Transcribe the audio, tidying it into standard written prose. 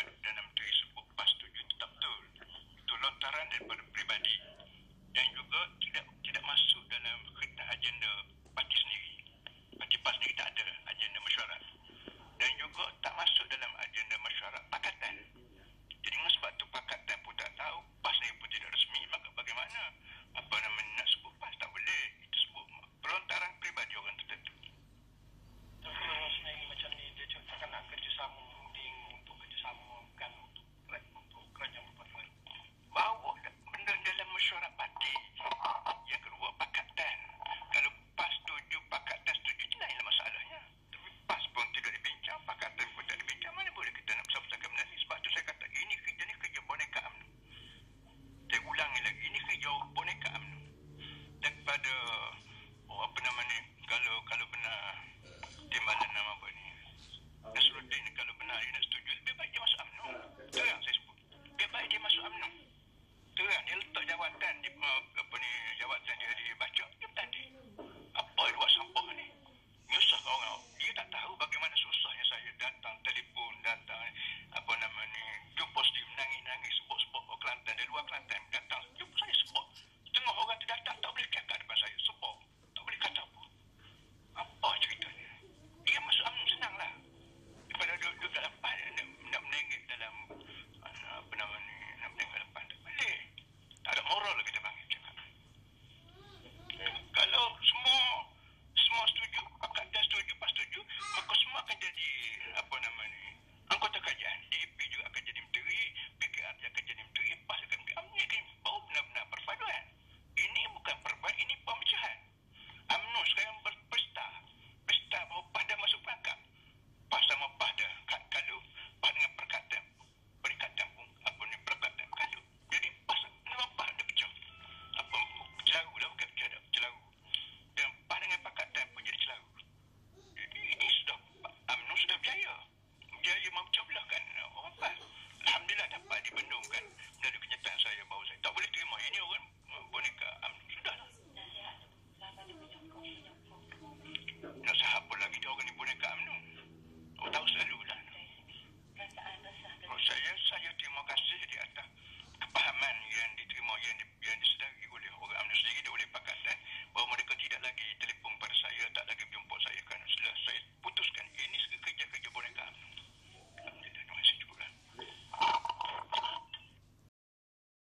jawapan Perdana Menteri sebut PAS 7 tetap betul. Itu lontaran daripada peribadi yang juga tidak masuk dalam agenda parti sendiri. Parti PAS sendiri tak ada agenda mesyuarat.